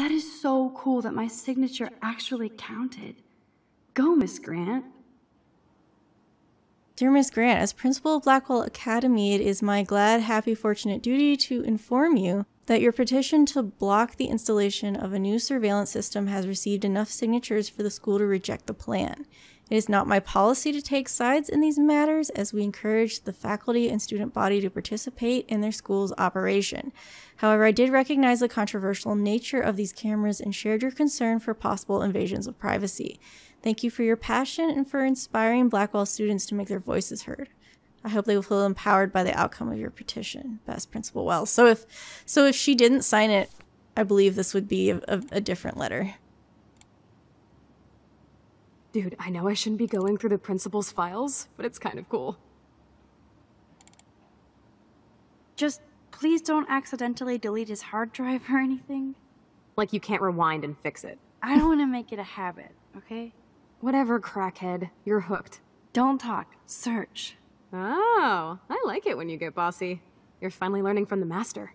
That is so cool that my signature actually counted. Go, Miss Grant. Dear Miss Grant, as Principal of Blackwell Academy, it is my glad, happy, fortunate duty to inform you that your petition to block the installation of a new surveillance system has received enough signatures for the school to reject the plan. It is not my policy to take sides in these matters, as we encourage the faculty and student body to participate in their school's operation. However, I did recognize the controversial nature of these cameras and shared your concern for possible invasions of privacy. Thank you for your passion and for inspiring Blackwell students to make their voices heard. I hope they will feel empowered by the outcome of your petition. Best, Principal Wells. So if she didn't sign it, I believe this would be a different letter. Dude, I know I shouldn't be going through the principal's files, but it's kind of cool. Just please don't accidentally delete his hard drive or anything. Like you can't rewind and fix it. I don't want to make it a habit, okay? Whatever, crackhead. You're hooked. Don't talk. Search. Oh, I like it when you get bossy. You're finally learning from the master.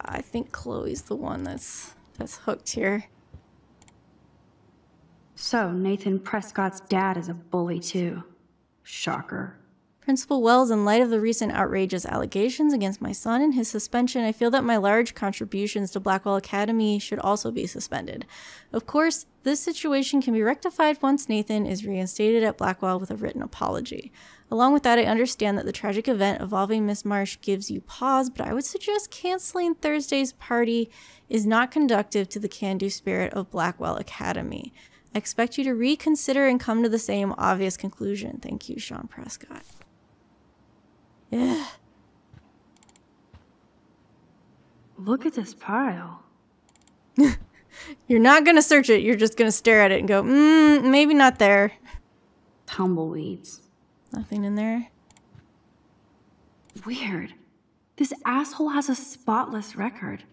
I think Chloe's the one that's hooked here. So, Nathan Prescott's dad is a bully too. Shocker. Principal Wells, in light of the recent outrageous allegations against my son and his suspension, I feel that my large contributions to Blackwell Academy should also be suspended. Of course, this situation can be rectified once Nathan is reinstated at Blackwell with a written apology. Along with that, I understand that the tragic event involving Miss Marsh gives you pause, but I would suggest canceling Thursday's party is not conducive to the can-do spirit of Blackwell Academy. I expect you to reconsider and come to the same obvious conclusion. Thank you, Sean Prescott. Yeah. Look at this pile. You're not gonna search it. You're just gonna stare at it and go, maybe not there. Tumbleweeds. Nothing in there. Weird. This asshole has a spotless record.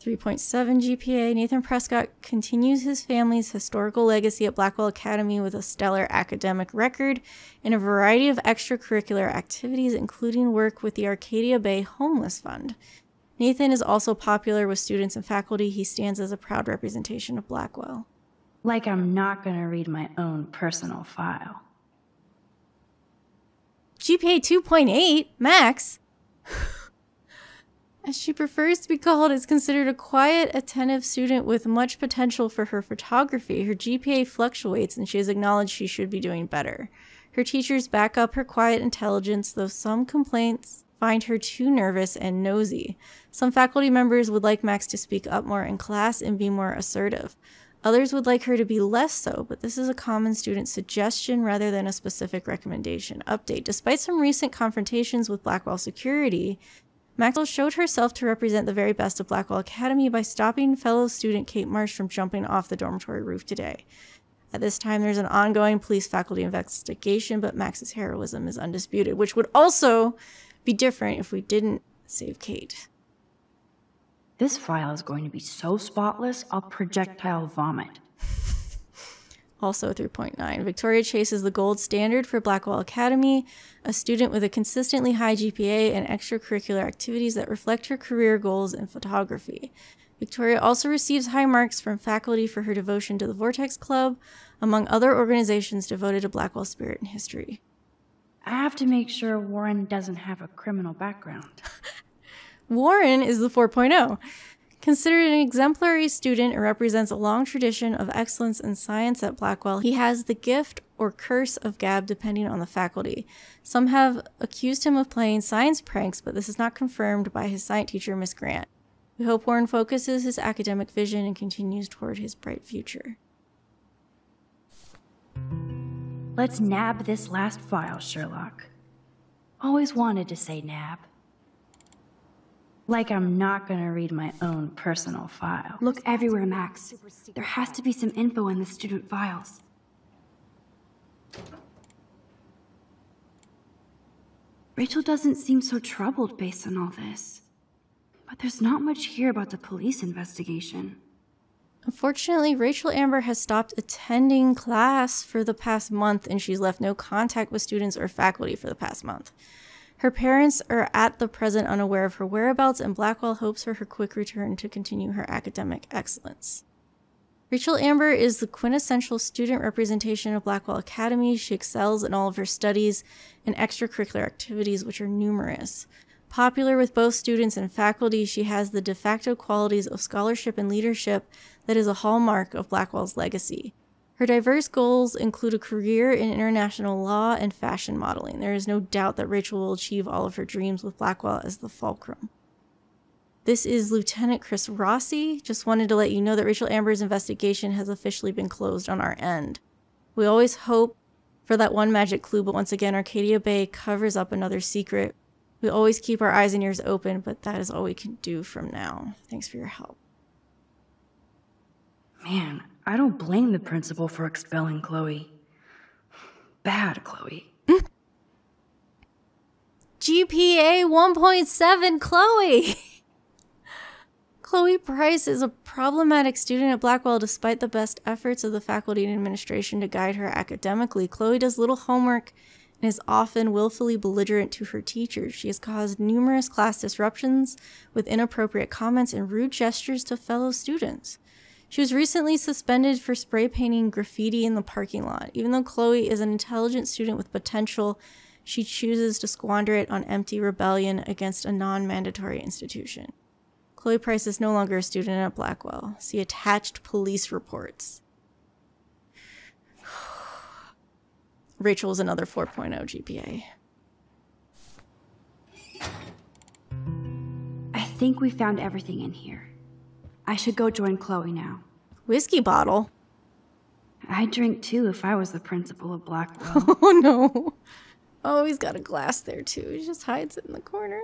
3.7 GPA. Nathan Prescott continues his family's historical legacy at Blackwell Academy with a stellar academic record and a variety of extracurricular activities, including work with the Arcadia Bay Homeless Fund. Nathan is also popular with students and faculty. He stands as a proud representation of Blackwell. Like I'm not going to read my own personal file. GPA 2.8? Max? As she prefers to be called, is considered a quiet, attentive student with much potential for her photography. Her GPA fluctuates, and she has acknowledged she should be doing better. Her teachers back up her quiet intelligence, though some complaints find her too nervous and nosy. Some faculty members would like Max to speak up more in class and be more assertive. Others would like her to be less so, but this is a common student suggestion rather than a specific recommendation. Update. Despite some recent confrontations with Blackwell security, Maxwell showed herself to represent the very best of Blackwell Academy by stopping fellow student Kate Marsh from jumping off the dormitory roof today. At this time, there's an ongoing police faculty investigation, but Max's heroism is undisputed, which would also be different if we didn't save Kate. This file is going to be so spotless, I'll projectile vomit. Also 3.9. Victoria Chase is the gold standard for Blackwell Academy, a student with a consistently high GPA and extracurricular activities that reflect her career goals in photography. Victoria also receives high marks from faculty for her devotion to the Vortex Club, among other organizations devoted to Blackwell spirit and history. I have to make sure Warren doesn't have a criminal background. Warren is the 4.0. Considered an exemplary student and represents a long tradition of excellence in science at Blackwell, he has the gift or curse of gab depending on the faculty. Some have accused him of playing science pranks, but this is not confirmed by his science teacher, Miss Grant. We hope Warren focuses his academic vision and continues toward his bright future. Let's nab this last file, Sherlock. Always wanted to say nab. Like I'm not gonna read my own personal file. Look everywhere, Max. There has to be some info in the student files. Rachel doesn't seem so troubled based on all this. But there's not much here about the police investigation. Unfortunately, Rachel Amber has stopped attending class for the past month, and she's left no contact with students or faculty for the past month. Her parents are at the present unaware of her whereabouts, and Blackwell hopes for her quick return to continue her academic excellence. Rachel Amber is the quintessential student representation of Blackwell Academy. She excels in all of her studies and extracurricular activities, which are numerous. Popular with both students and faculty, she has the de facto qualities of scholarship and leadership that is a hallmark of Blackwell's legacy. Her diverse goals include a career in international law and fashion modeling. There is no doubt that Rachel will achieve all of her dreams with Blackwell as the fulcrum. This is Lieutenant Chris Rossi. Just wanted to let you know that Rachel Amber's investigation has officially been closed on our end. We always hope for that one magic clue, but once again, Arcadia Bay covers up another secret. We always keep our eyes and ears open, but that is all we can do from now. Thanks for your help. Man, I don't blame the principal for expelling Chloe. Bad Chloe. GPA 1.7 Chloe! Chloe Price is a problematic student at Blackwell despite the best efforts of the faculty and administration to guide her academically. Chloe does little homework and is often willfully belligerent to her teachers. She has caused numerous class disruptions with inappropriate comments and rude gestures to fellow students. She was recently suspended for spray painting graffiti in the parking lot. Even though Chloe is an intelligent student with potential, she chooses to squander it on empty rebellion against a non-mandatory institution. Chloe Price is no longer a student at Blackwell. See attached police reports. Rachel is another 4.0 GPA. I think we found everything in here. I should go join Chloe now. Whiskey bottle? I'd drink too if I was the principal of Blackwell. Oh no. Oh, he's got a glass there too. He just hides it in the corner.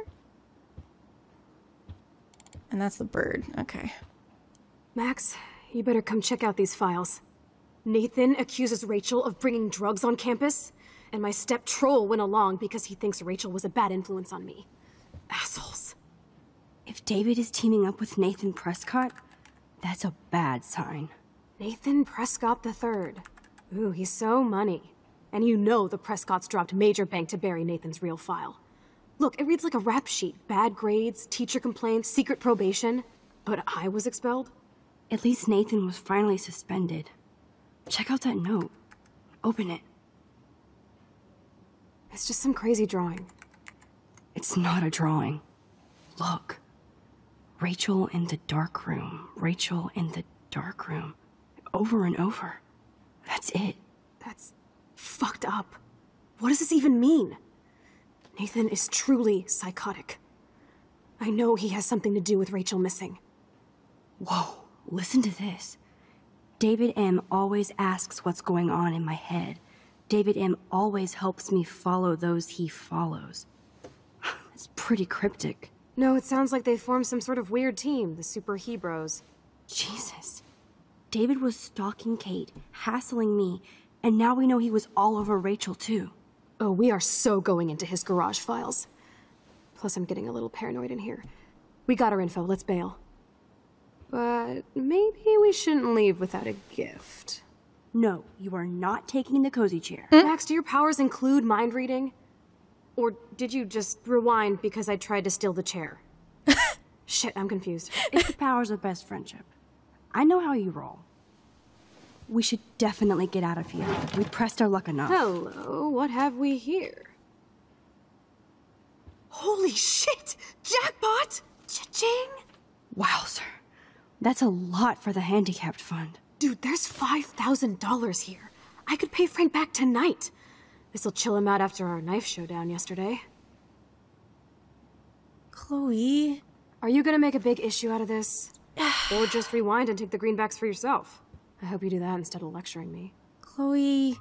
And that's the bird. Okay. Max, you better come check out these files. Nathan accuses Rachel of bringing drugs on campus, and my step troll went along because he thinks Rachel was a bad influence on me. Assholes. If David is teaming up with Nathan Prescott, that's a bad sign. Nathan Prescott III. Ooh, he's so money. And you know the Prescotts dropped major bank to bury Nathan's real file. Look, it reads like a rap sheet. Bad grades, teacher complaints, secret probation. But I was expelled? At least Nathan was finally suspended. Check out that note. Open it. It's just some crazy drawing. It's not a drawing. Look. Rachel in the dark room. Rachel in the dark room. Over and over. That's it. That's fucked up. What does this even mean? Nathan is truly psychotic. I know he has something to do with Rachel missing. Whoa, listen to this. David M. always asks what's going on in my head. David M. always helps me follow those he follows. It's pretty cryptic. No, it sounds like they formed some sort of weird team, the Super Hebrews. Jesus. David was stalking Kate, hassling me, and now we know he was all over Rachel too. Oh, we are so going into his garage files. Plus, I'm getting a little paranoid in here. We got our info. Let's bail. But maybe we shouldn't leave without a gift. No, you are not taking the cozy chair. Max, do your powers include mind reading? Or did you just rewind because I tried to steal the chair? Shit, I'm confused. It's the powers of best friendship. I know how you roll. We should definitely get out of here. We pressed our luck enough. Hello, what have we here? Holy shit! Jackpot! Cha-ching! Wowzer. That's a lot for the handicapped fund. Dude, there's $5,000 here. I could pay Frank back tonight. This'll chill him out after our knife showdown yesterday. Chloe? Are you gonna make a big issue out of this? Or just rewind and take the greenbacks for yourself? I hope you do that instead of lecturing me. Chloe.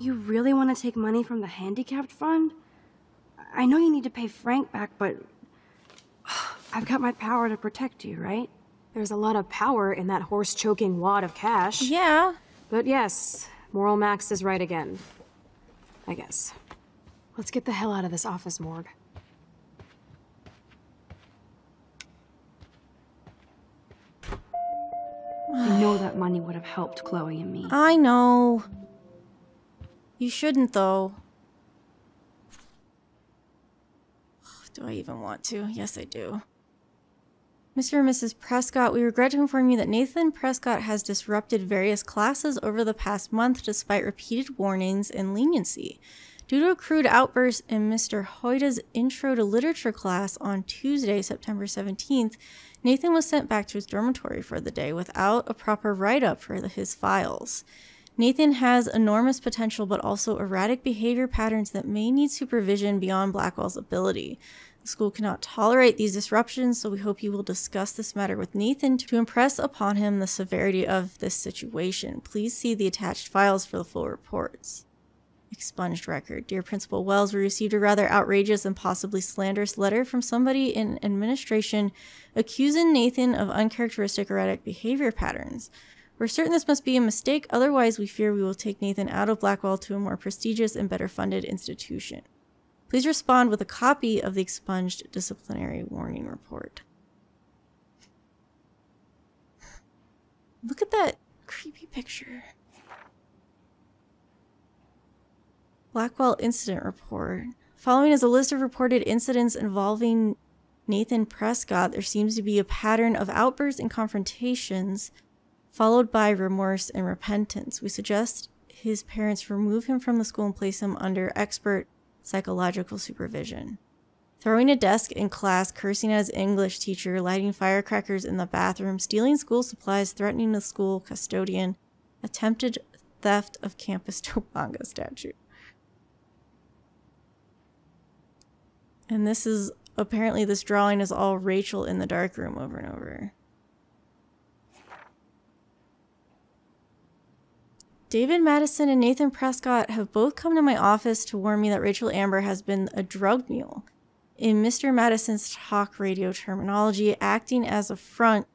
You really want to take money from the handicapped fund? I know you need to pay Frank back, but I've got my power to protect you, right? There's a lot of power in that horse-choking wad of cash. Yeah. But yes, Moral Max is right again. I guess. Let's get the hell out of this office morgue. I know that money would have helped Chloe and me. I know. You shouldn't, though. Do I even want to? Yes, I do. Mr. and Mrs. Prescott, we regret to inform you that Nathan Prescott has disrupted various classes over the past month despite repeated warnings and leniency. Due to a crude outburst in Mr. Hoyda's Intro to Literature class on Tuesday, September 17th, Nathan was sent back to his dormitory for the day without a proper write-up for his files. Nathan has enormous potential but also erratic behavior patterns that may need supervision beyond Blackwell's ability. The school cannot tolerate these disruptions, so we hope you will discuss this matter with Nathan to impress upon him the severity of this situation. Please see the attached files for the full reports. Expunged record. Dear Principal Wells, we received a rather outrageous and possibly slanderous letter from somebody in administration accusing Nathan of uncharacteristic erratic behavior patterns. We're certain this must be a mistake, otherwise we fear we will take Nathan out of Blackwell to a more prestigious and better funded institution. Please respond with a copy of the expunged disciplinary warning report. Look at that creepy picture. Blackwell Incident Report. Following is a list of reported incidents involving Nathan Prescott. There seems to be a pattern of outbursts and confrontations, followed by remorse and repentance. We suggest his parents remove him from the school and place him under expert psychological supervision. Throwing a desk in class, cursing at his English teacher, lighting firecrackers in the bathroom, stealing school supplies, threatening the school custodian, attempted theft of campus Topanga statue. And this is, apparently this drawing is all Rachel in the darkroom over and over. David Madison and Nathan Prescott have both come to my office to warn me that Rachel Amber has been a drug mule. In Mr. Madison's talk radio terminology, acting as a front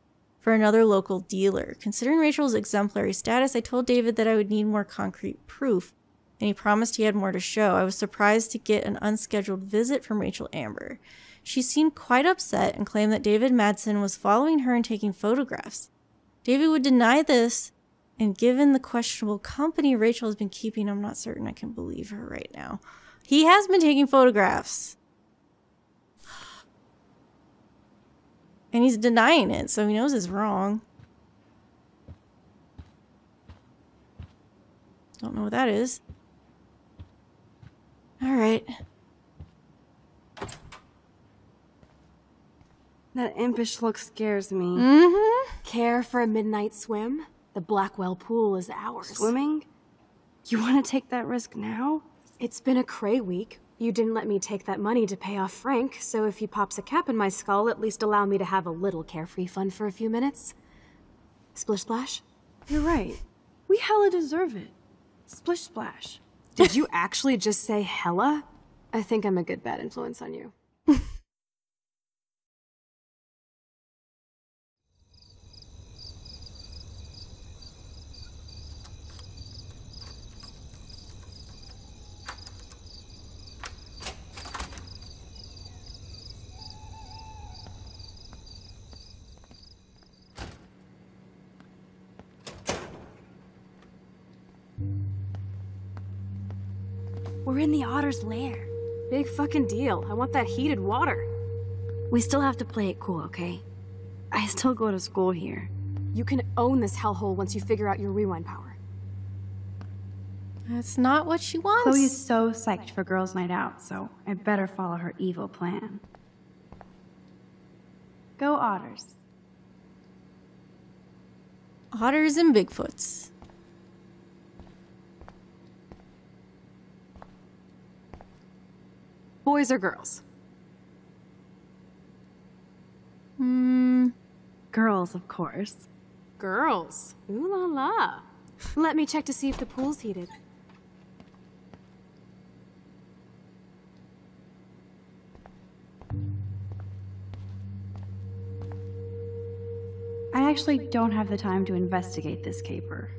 for another local dealer. Considering Rachel's exemplary status, I told David that I would need more concrete proof, and he promised he had more to show. I was surprised to get an unscheduled visit from Rachel Amber. She seemed quite upset and claimed that David Madison was following her and taking photographs. David would deny this, and given the questionable company Rachel has been keeping, I'm not certain I can believe her right now. He has been taking photographs. And he's denying it, so he knows it's wrong. Don't know what that is. All right. That impish look scares me. Mm-hmm. Care for a midnight swim? The Blackwell pool is ours. Swimming? You want to take that risk now? It's been a cray week. You didn't let me take that money to pay off Frank, so if he pops a cap in my skull, at least allow me to have a little carefree fun for a few minutes. Splish splash? You're right. We hella deserve it. Splish splash. Did you actually just say hella? I think I'm a good bad influence on you. We're in the otter's lair. Big fucking deal. I want that heated water. We still have to play it cool, okay? I still go to school here. You can own this hellhole once you figure out your rewind power. That's not what she wants. Chloe's so psyched for girls' night out, so I better follow her evil plan. Go otters. Otters and Bigfoots. Boys or girls? Girls, of course. Girls? Ooh la la. Let me check to see if the pool's heated. I actually don't have the time to investigate this caper.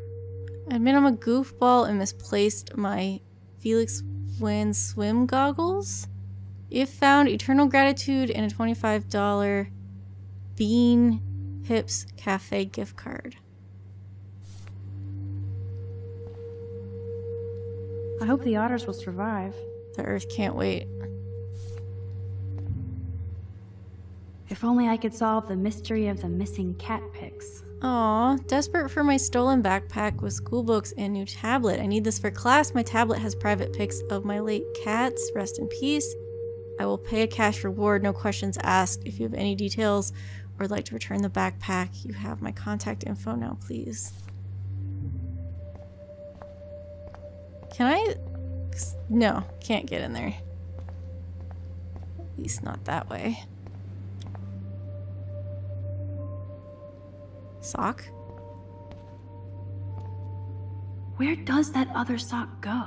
I admit I'm a goofball and misplaced my Felix Wynn swim goggles. If found, eternal gratitude and a $25 Bean Hips Cafe gift card. I hope the otters will survive. The Earth can't wait. If only I could solve the mystery of the missing cat pics. Aw, desperate for my stolen backpack with school books and new tablet. I need this for class. My tablet has private pics of my late cats. Rest in peace. I will pay a cash reward, no questions asked. If you have any details or would like to return the backpack, you have my contact info now, please. Can I? No, can't get in there. At least not that way. Sock? Where does that other sock go?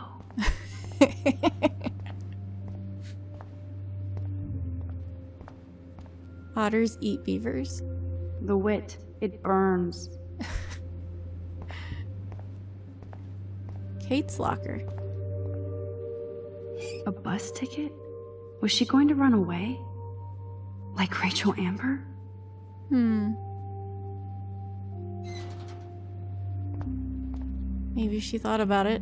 Otters eat beavers. The wit, it burns. Kate's locker. A bus ticket? Was she going to run away? Like Rachel Amber? Maybe she thought about it.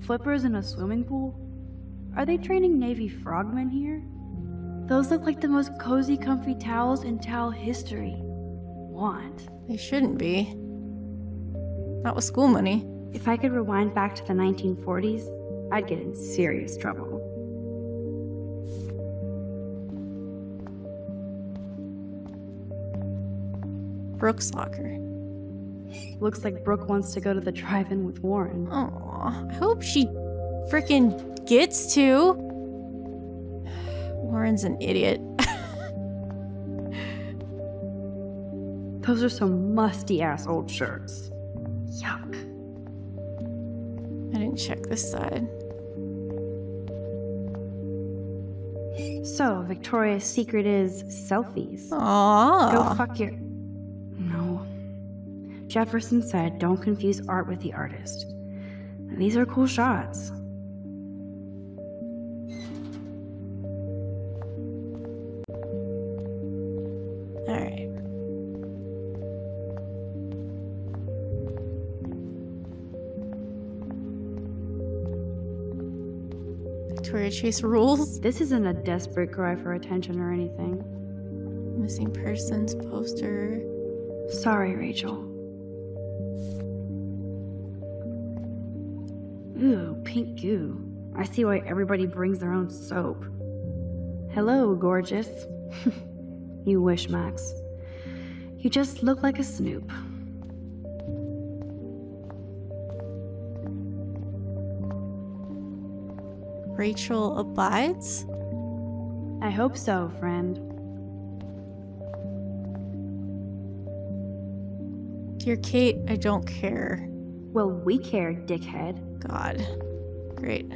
Flippers in a swimming pool? Are they training Navy frogmen here? Those look like the most cozy, comfy towels in towel history. What? They shouldn't be. Not with school money. If I could rewind back to the 1940s, I'd get in serious trouble. Brooke's locker. Looks like Brooke wants to go to the drive-in with Warren. Aw, I hope she frickin' gets to. Warren's an idiot. Those are some musty-ass old shirts. Yuck. I didn't check this side. So, Victoria's secret is selfies. Aww. Go fuck your... No. Jefferson said, don't confuse art with the artist. And these are cool shots. Chase rules. This isn't a desperate cry for attention or anything. Missing persons poster. Sorry, Rachel. Ooh, pink goo. I see why everybody brings their own soap. Hello, gorgeous. You wish, Max. You just look like a snoop. Rachel abides? I hope so, friend. Dear Kate, I don't care. Well, we care, dickhead. God. Great.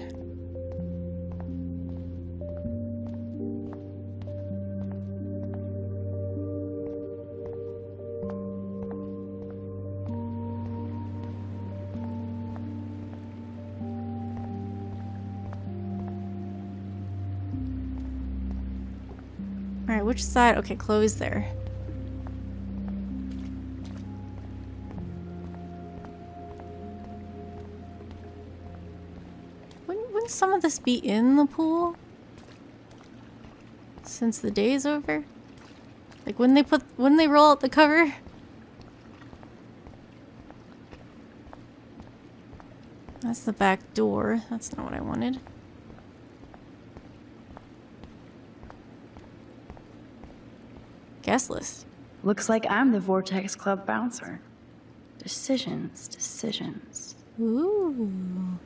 Which side? Okay, Chloe's there. Wouldn't some of this be in the pool? Since the day's over? Like wouldn't they roll out the cover? That's the back door. That's not what I wanted. Guest list. Looks like I'm the Vortex Club bouncer. Decisions, decisions. Ooh.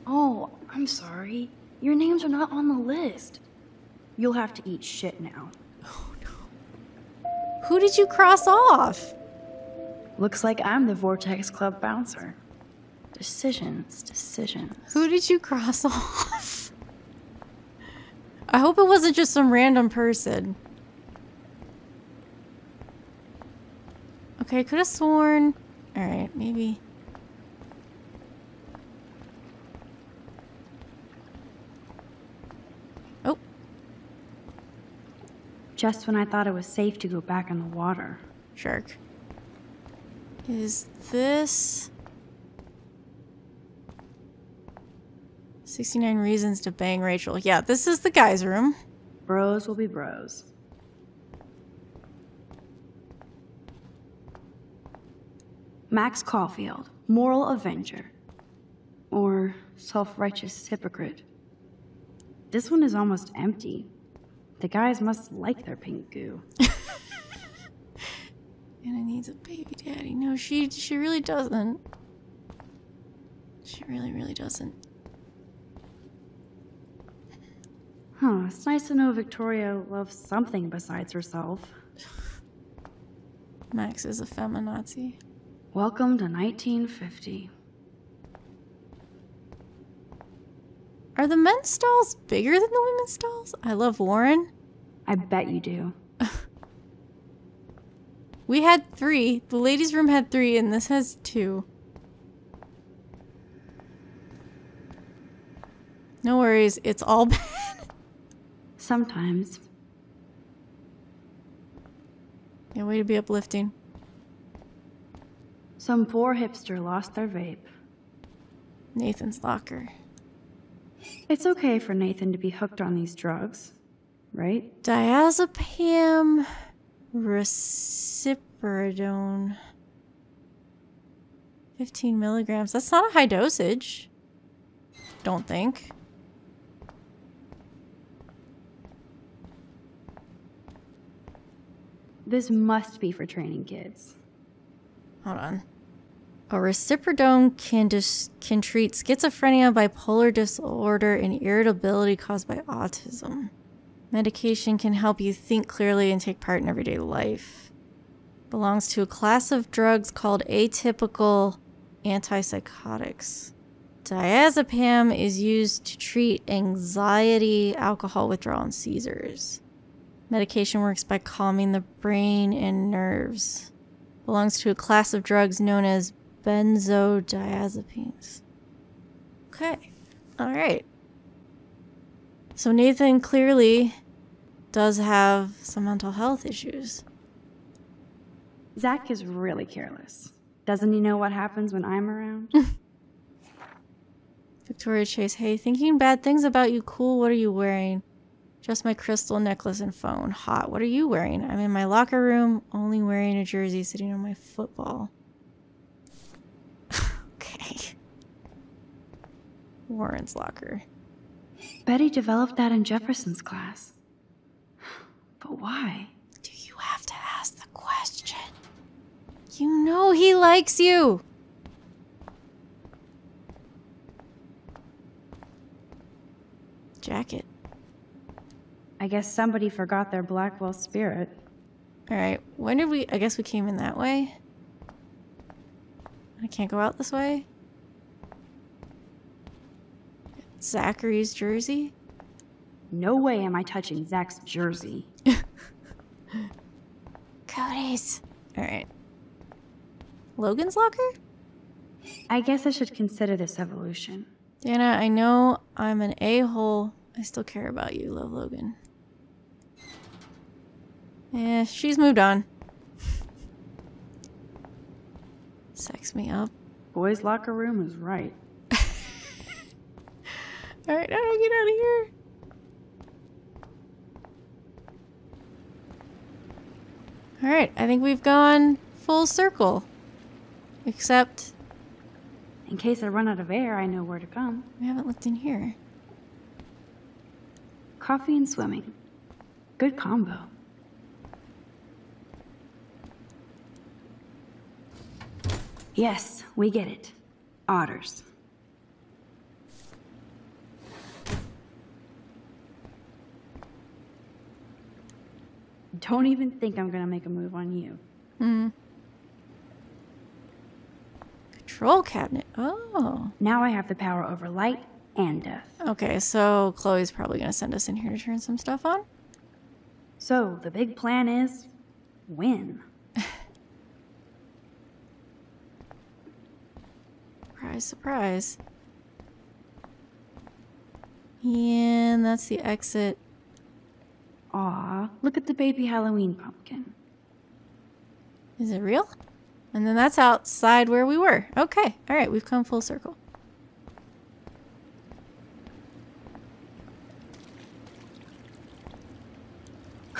Oh, I'm sorry. Your names are not on the list. You'll have to eat shit now. Oh no. Who did you cross off? Looks like I'm the Vortex Club bouncer. Decisions, decisions. Who did you cross off? I hope it wasn't just some random person. Okay, I could have sworn. Alright, maybe. Oh. Just when I thought it was safe to go back in the water. Shark. Is this... 69 reasons to bang Rachel. Yeah, this is the guy's room. Bros will be bros. Max Caulfield, moral avenger. Or self-righteous hypocrite. This one is almost empty. The guys must like their pink goo. Anna needs a baby daddy. No, she really doesn't. She really, really doesn't. Huh, it's nice to know Victoria loves something besides herself. Max is a feminazi. Welcome to 1950. Are the men's stalls bigger than the women's stalls? I love Warren. I bet you do. We had 3. The ladies' room had 3, and this has 2. No worries, it's all bad. Sometimes. Yeah, way to be uplifting. Some poor hipster lost their vape. Nathan's locker. It's okay for Nathan to be hooked on these drugs, right? Diazepam, Risperidone, 15 milligrams. That's not a high dosage. Don't think. This must be for training kids. Hold on. A risperidone can treat schizophrenia, bipolar disorder, and irritability caused by autism. Medication can help you think clearly and take part in everyday life. Belongs to a class of drugs called atypical antipsychotics. Diazepam is used to treat anxiety, alcohol withdrawal, and seizures. Medication works by calming the brain and nerves. Belongs to a class of drugs known as benzodiazepines. Okay. Alright. So Nathan clearly does have some mental health issues. Zach is really careless. Doesn't he know what happens when I'm around? Victoria Chase, hey, thinking bad things about you, cool, what are you wearing? Just my crystal necklace and phone, hot, what are you wearing? I'm in my locker room, only wearing a jersey, sitting on my football. Okay. Warren's locker. Betty developed that in Jefferson's class. But why? Do you have to ask the question? You know he likes you! Jacket. I guess somebody forgot their Blackwell spirit. Alright, when did we... I guess we came in that way. I can't go out this way. Zachary's jersey? No way am I touching Zach's jersey. Cody's. Alright. Logan's locker? I guess I should consider this evolution. Dana, I know I'm an a-hole. I still care about you. Love, Logan. Yeah, she's moved on. Sex me up. Boys' locker room is right. Alright, now get out of here. Alright, I think we've gone full circle. Except... in case I run out of air, I know where to come. We haven't looked in here. Coffee and swimming. Good combo. Yes, we get it. Otters. Don't even think I'm gonna make a move on you. Hmm. Control cabinet. Oh. Now I have the power over light and death. Okay, so Chloe's probably gonna send us in here to turn some stuff on. So the big plan is win. Surprise, surprise. And that's the exit. Aw, look at the baby Halloween pumpkin. Is it real? And then that's outside where we were. Okay, alright, we've come full circle.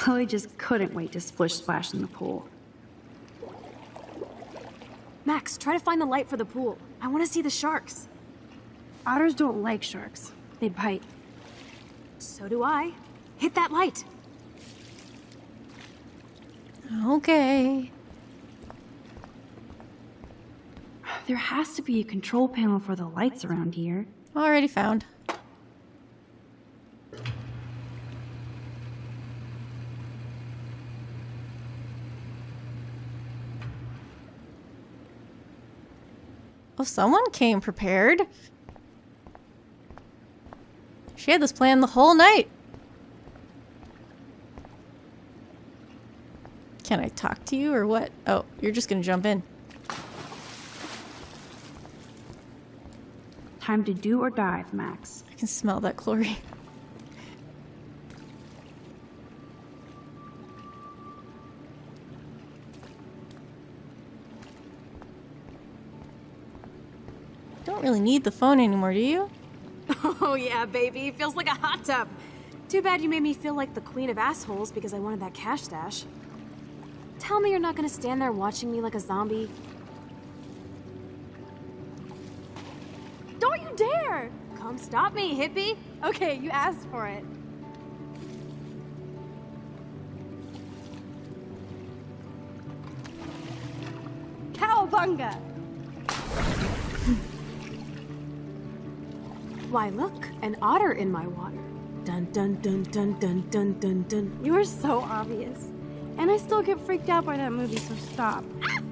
Chloe just couldn't wait to splish splash in the pool. Max, try to find the light for the pool. I want to see the sharks. Otters don't like sharks. They bite. So do I. Hit that light. Okay. There has to be a control panel for the lights around here. Already found. Well, someone came prepared. She had this plan the whole night. Can I talk to you or what? Oh, you're just gonna jump in. Time to do or dive, Max. I can smell that chlorine. Don't really need the phone anymore, do you? Oh yeah, baby. It feels like a hot tub. Too bad you made me feel like the queen of assholes because I wanted that cash stash. Tell me you're not gonna stand there watching me like a zombie. Don't you dare! Come stop me, hippie! Okay, you asked for it. Cowabunga! Why, look, an otter in my water. Dun dun dun dun dun dun dun dun. You are so obvious. And I still get freaked out by that movie, so stop.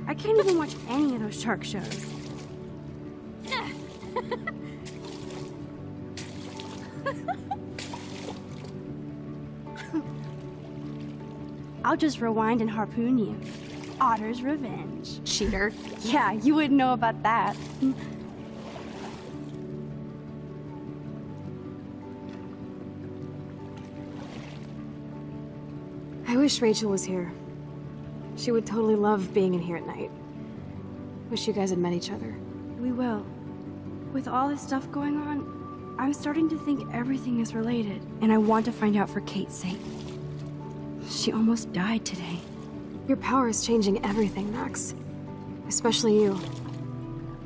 I can't even watch any of those shark shows. I'll just rewind and harpoon you. Otter's revenge. Cheater. Yeah, you wouldn't know about that. I wish Rachel was here. She would totally love being in here at night. Wish you guys had met each other. We will. With all this stuff going on, I'm starting to think everything is related, and I want to find out for Kate's sake. She almost died today. Your power is changing everything, Max. Especially you.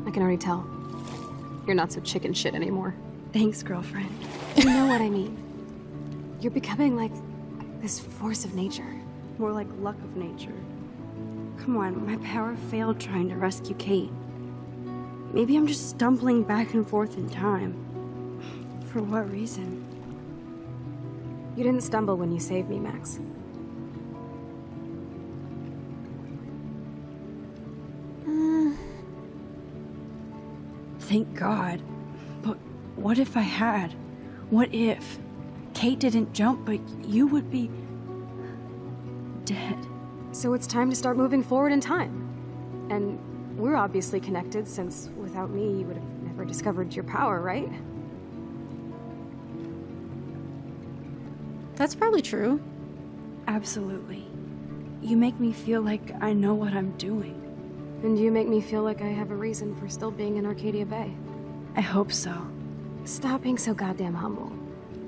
I can already tell. You're not so chicken shit anymore. Thanks, girlfriend. You know what I mean. You're becoming like... this force of nature. More like luck of nature. Come on, my power failed trying to rescue Kate. Maybe I'm just stumbling back and forth in time. For what reason? You didn't stumble when you saved me, Max. Thank God. But what if I had? What if? Kate didn't jump, but you would be... dead. So it's time to start moving forward in time. And we're obviously connected, since without me, you would have never discovered your power, right? That's probably true. Absolutely. You make me feel like I know what I'm doing. And you make me feel like I have a reason for still being in Arcadia Bay. I hope so. Stop being so goddamn humble.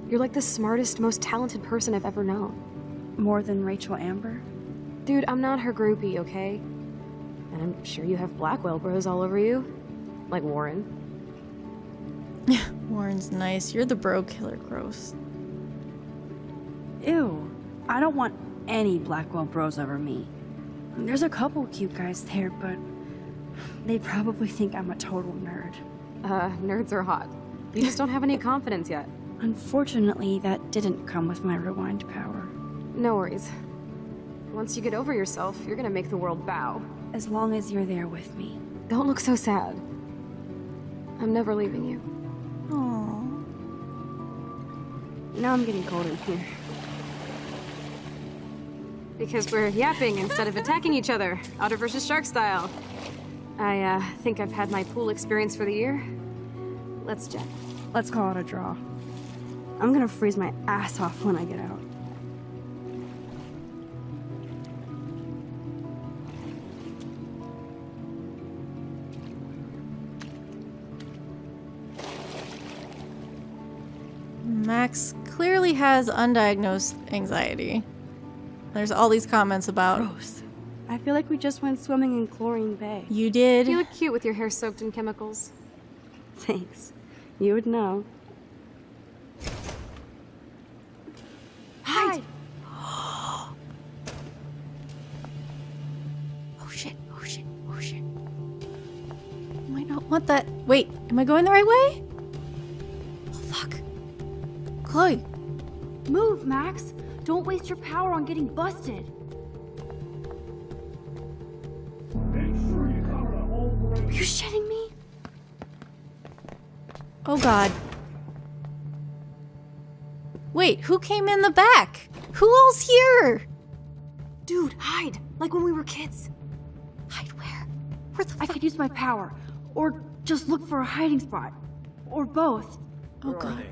You're like the smartest, most talented person I've ever known. More than Rachel Amber? Dude, I'm not her groupie, okay? And I'm sure you have Blackwell bros all over you. Like Warren. Warren's nice. You're the bro killer, gross. Ew. I don't want any Blackwell bros over me. There's a couple cute guys there, but they probably think I'm a total nerd. Nerds are hot. You just don't have any confidence yet. Unfortunately, that didn't come with my rewind power. No worries. Once you get over yourself, you're gonna make the world bow. As long as you're there with me. Don't look so sad. I'm never leaving you. Aww. Now I'm getting cold in here. Because we're yapping instead of attacking each other, otter versus shark style. I think I've had my pool experience for the year. Let's jet. Let's call it a draw. I'm gonna freeze my ass off when I get out. Max clearly has undiagnosed anxiety. There's all these comments about... Gross. I feel like we just went swimming in Chlorine Bay. You did. You look cute with your hair soaked in chemicals. Thanks. You would know. Hide! Oh shit, oh shit, oh shit. I might not want that. Wait, am I going the right way? Oh fuck. Chloe. Move, Max. Don't waste your power on getting busted. Are you shitting me? Oh god. Wait, who came in the back? Who all's here? Dude, hide. Like when we were kids. Hide where? Where the fuck? I could use my power. Or just look for a hiding spot. Or both. Oh god.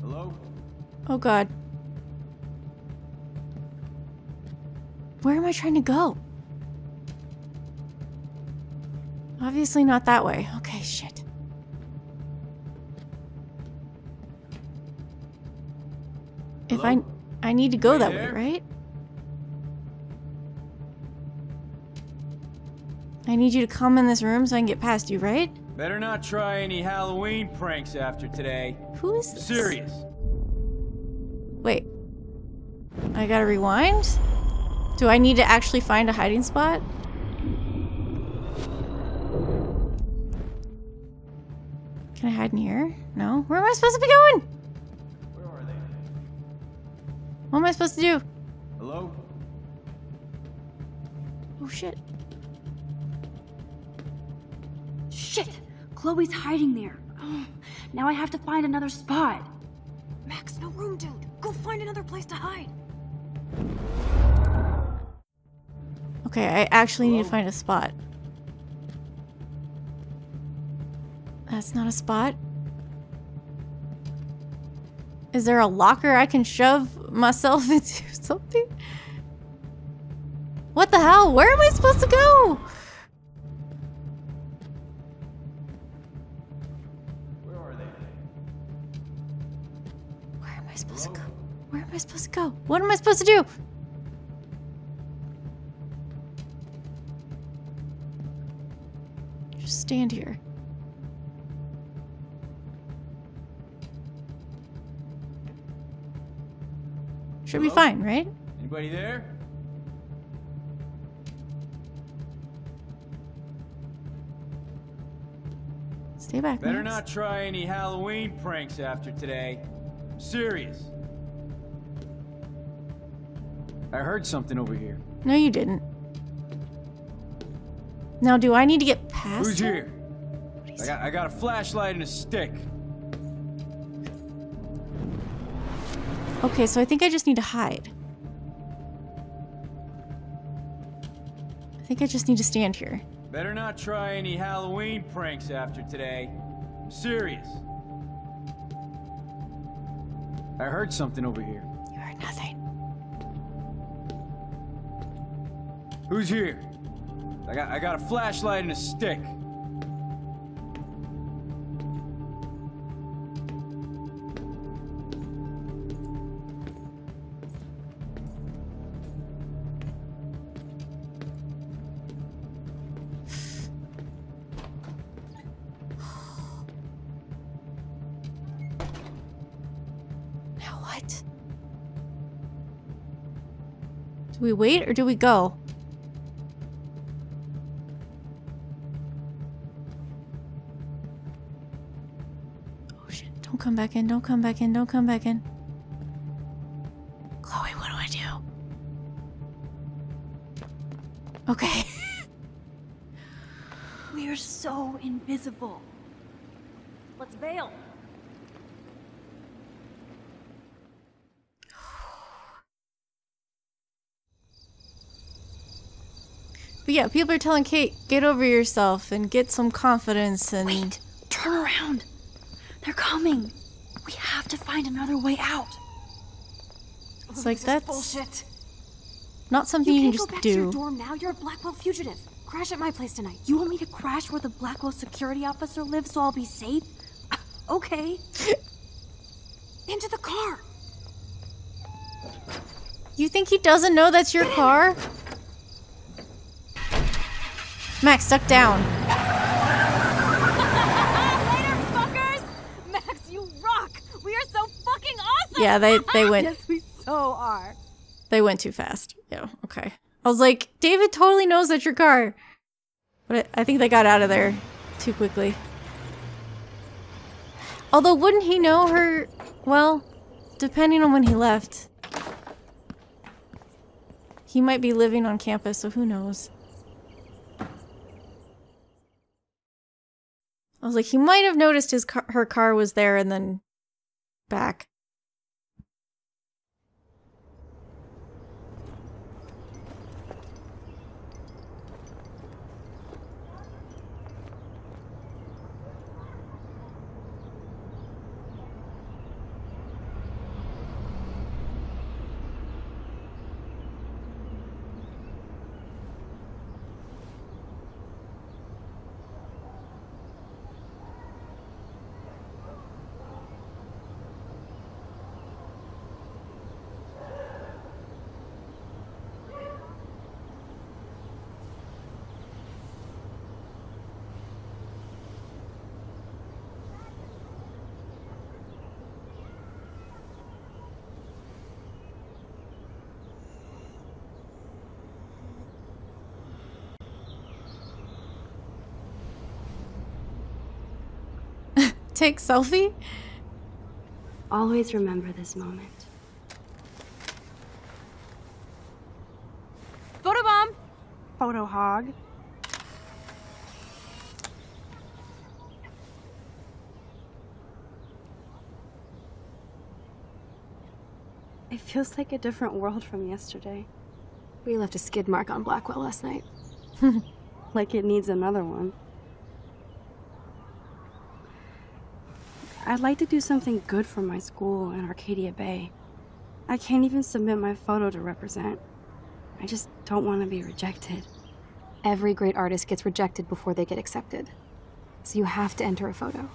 Hello? Oh god. Where am I trying to go? Obviously not that way. Okay, shit. Hello? If I need to go that way, right? I need you to come in this room so I can get past you, right? Better not try any Halloween pranks after today. Who is this? Serious. Wait. I gotta rewind? Do I need to actually find a hiding spot? Can I hide in here? No? Where am I supposed to be going? Where are they? What am I supposed to do? Hello? Oh shit. Shit! Chloe's hiding there. Oh, now I have to find another spot. Max, no room, dude. Go find another place to hide. Okay, I actually need to find a spot. That's not a spot. Is there a locker I can shove myself into or something? What the hell? Where am I supposed to go? Where are they? Where am I supposed to go? Where am I supposed to go? What am I supposed to do? Just stand here. Should be fine, right? Anybody there? Stay back. Better not try any Halloween pranks after today. I'm serious. I heard something over here. No, you didn't. Now, do I need to get past? Who's here? I got a flashlight and a stick. Okay, so I think I just need to hide. I think I just need to stand here. Better not try any Halloween pranks after today. I'm serious. I heard something over here. You heard nothing. Who's here? I got a flashlight and a stick. Do we wait or do we go? Oh shit, don't come back in, don't come back in, don't come back in. Chloe, what do I do? Okay. We are so invisible. Let's bail. But yeah, people are telling Kate, get over yourself and get some confidence and... Wait! Turn around! They're coming! We have to find another way out! It's like, that's bullshit. Not something you can just do. You can't go back to your dorm now, you're a Blackwell fugitive. Crash at my place tonight. You want me to crash where the Blackwell security officer lives so I'll be safe? Okay. Into the car! You think he doesn't know that's your car? Max, duck down. Later, fuckers! Max, you rock! We are so fucking awesome! Yeah, they went. Yes, we so are. They went too fast. Yeah, okay. I was like, David totally knows that's your car. But I think they got out of there too quickly. Although, wouldn't he know her? Well, depending on when he left. He might be living on campus, so who knows? I was like, he might have noticed his car, her car was there and then back. Take selfie? Always remember this moment. Photobomb! Photo hog. It feels like a different world from yesterday. We left a skid mark on Blackwell last night. Like it needs another one. I'd like to do something good for my school in Arcadia Bay. I can't even submit my photo to represent. I just don't want to be rejected. Every great artist gets rejected before they get accepted. So you have to enter a photo.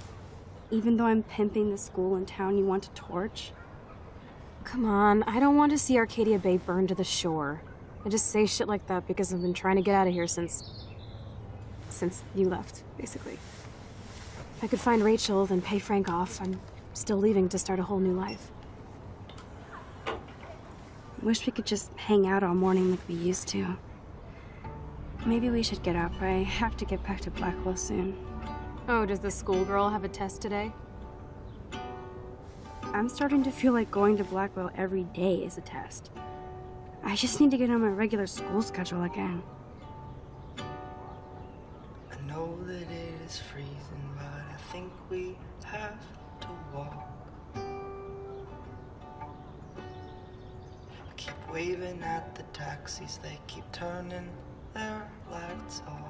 Even though I'm pimping the school in town you want to torch? Come on, I don't want to see Arcadia Bay burned to the shore. I just say shit like that because I've been trying to get out of here since you left, basically. If I could find Rachel, then pay Frank off. I'm still leaving to start a whole new life. Wish we could just hang out all morning like we used to. Maybe we should get up. I have to get back to Blackwell soon. Oh, does the schoolgirl have a test today? I'm starting to feel like going to Blackwell every day is a test. I just need to get on my regular school schedule again. I know that it is freezing. I think we have to walk. I keep waving at the taxis, they keep turning their lights off.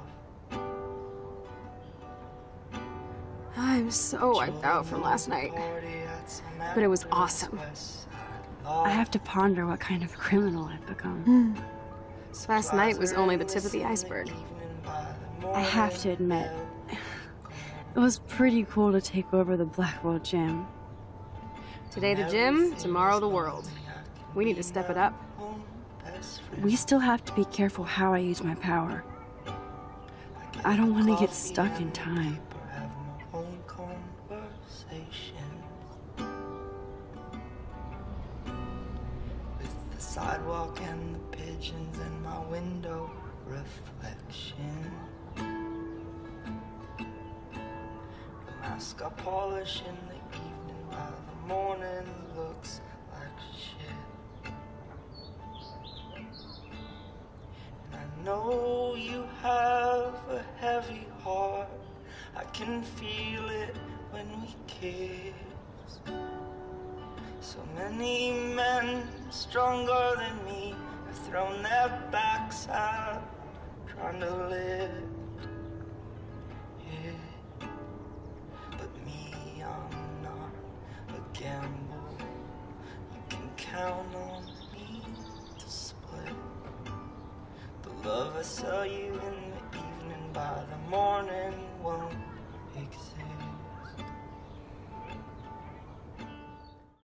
I'm so wiped out from last night, but it was awesome. I have to ponder what kind of criminal I've become. Last night was only the tip of the iceberg. I have to admit, it was pretty cool to take over the Blackwell gym. Today the gym, tomorrow the world. We need to step it up. We still have to be careful how I use my power. I don't want to get stuck in time. With the sidewalk and the pigeons in my window reflection. Mask I polish in the evening, by the morning looks like shit. And I know you have a heavy heart. I can feel it when we kiss. So many men stronger than me have thrown their backs out, trying to live. Gamble, you can count on me to split the love I saw you in the evening, by the morning won't exist.